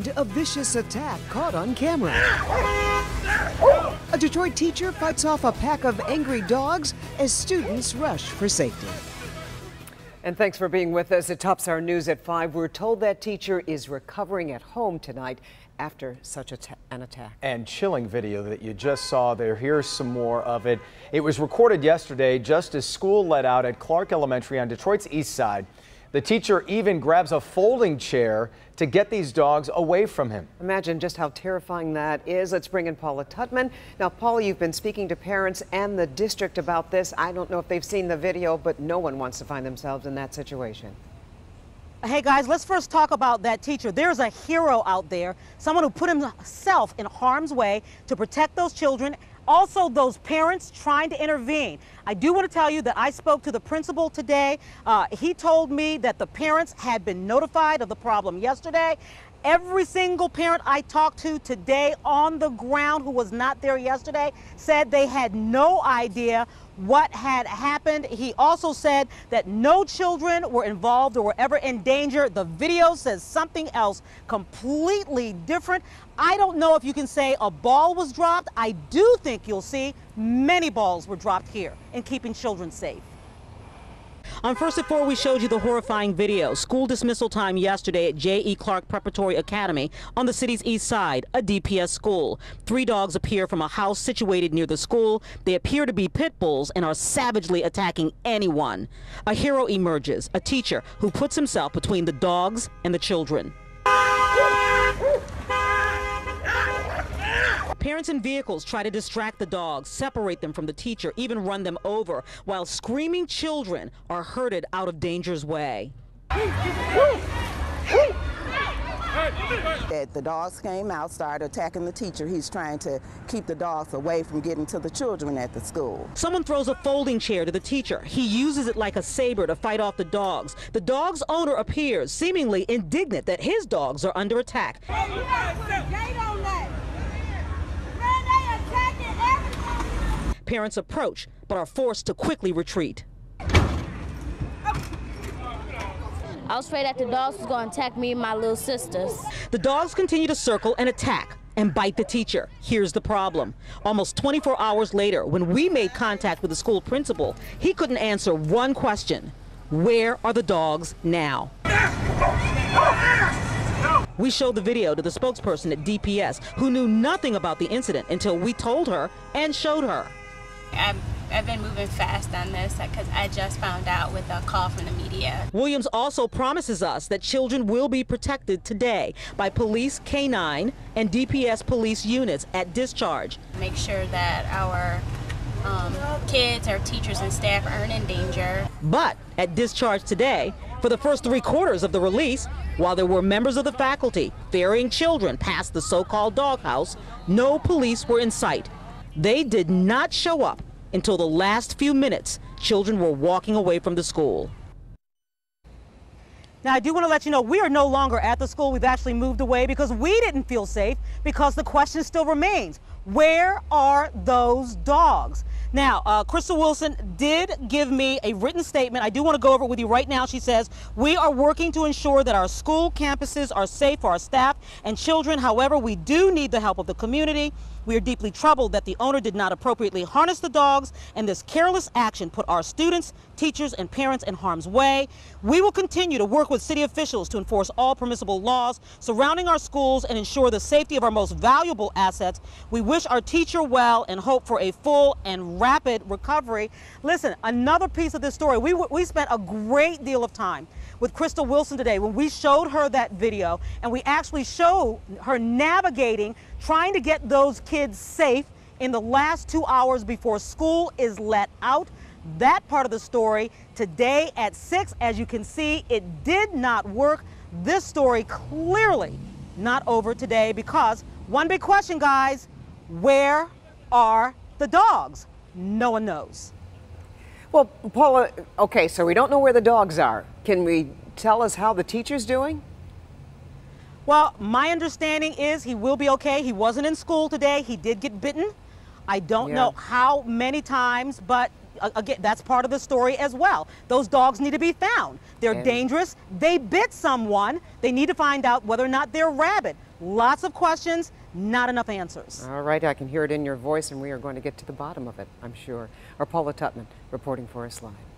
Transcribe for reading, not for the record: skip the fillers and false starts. And a vicious attack caught on camera. A Detroit teacher fights off a pack of angry dogs as students rush for safety. And thanks for being with us. It tops our news at 5. We're told that teacher is recovering at home tonight after such an attack. And chilling video that you just saw there. Here's some more of it. It was recorded yesterday just as school let out at Clark Elementary on Detroit's east side. The teacher even grabs a folding chair to get these dogs away from him. Imagine just how terrifying that is. Let's bring in Paula Tutman. Now, Paula, you've been speaking to parents and the district about this. I don't know if they've seen the video, but no one wants to find themselves in that situation. Hey guys, let's first talk about that teacher. There's a hero out there, someone who put himself in harm's way to protect those children, also those parents trying to intervene. I do want to tell you that I spoke to the principal today. He told me that the parents had been notified of the problem yesterday. Every single parent I talked to today on the ground who was not there yesterday said they had no idea what had happened. He also said that no children were involved or were ever in danger. The video says something else completely different. I don't know if you can say a ball was dropped. I do think you'll see many balls were dropped here in keeping children safe. On First at 4, we showed you the horrifying video. School dismissal time yesterday at J.E. Clark Preparatory Academy on the city's east side, a DPS school. 3 dogs appear from a house situated near the school. They appear to be pit bulls and are savagely attacking anyone. A hero emerges, a teacher who puts himself between the dogs and the children. Parents in vehicles try to distract the dogs, separate them from the teacher, even run them over, while screaming children are herded out of danger's way. The dogs came out, started attacking the teacher. He's trying to keep the dogs away from getting to the children at the school. Someone throws a folding chair to the teacher. He uses it like a saber to fight off the dogs. The dog's owner appears, seemingly indignant that his dogs are under attack. Parents approach, but are forced to quickly retreat. I was afraid that the dogs was going to attack me and my little sisters. The dogs continue to circle and attack and bite the teacher. Here's the problem. Almost 24 hours later, when we made contact with the school principal, he couldn't answer one question. Where are the dogs now? We showed the video to the spokesperson at DPS, who knew nothing about the incident until we told her and showed her. I've been moving fast on this because I just found out with a call from the media. Williams also promises us that children will be protected today by police K-9 and DPS police units at discharge. Make sure that our kids, our teachers and staff aren't in danger. But at discharge today, for the first 3/4 of the release, while there were members of the faculty ferrying children past the so-called doghouse, no police were in sight. They did not show up until the last few minutes children were walking away from the school. Now, I do want to let you know we are no longer at the school. We've actually moved away because we didn't feel safe, because the question still remains, where are those dogs? Now, Crystal Wilson did give me a written statement. I do want to go over it with you right now. She says, we are working to ensure that our school campuses are safe for our staff and children. However, we do need the help of the community. We are deeply troubled that the owner did not appropriately harness the dogs, and this careless action put our students, teachers, and parents in harm's way. We will continue to work with city officials to enforce all permissible laws surrounding our schools and ensure the safety of our most valuable assets. We wish our teacher well and hope for a full and rapid recovery. Listen, another piece of this story. We spent a great deal of time with Crystal Wilson today when we showed her that video, and we actually showed her navigating, trying to get those kids safe in the last 2 hours before school is let out. That part of the story today at 6, as you can see, it did not work. This story clearly not over today, because one big question, guys, where are the dogs? No one knows. Well, Paula, okay, so we don't know where the dogs are. Can we tell us how the teacher's doing? Well, my understanding is he will be okay. He wasn't in school today. He did get bitten. I don't know how many times, but again, that's part of the story as well. Those dogs need to be found. They're dangerous. They bit someone. They need to find out whether or not they're rabid. Lots of questions, not enough answers. All right, I can hear it in your voice, and we are going to get to the bottom of it, I'm sure. Our Paula Tutman reporting for us live.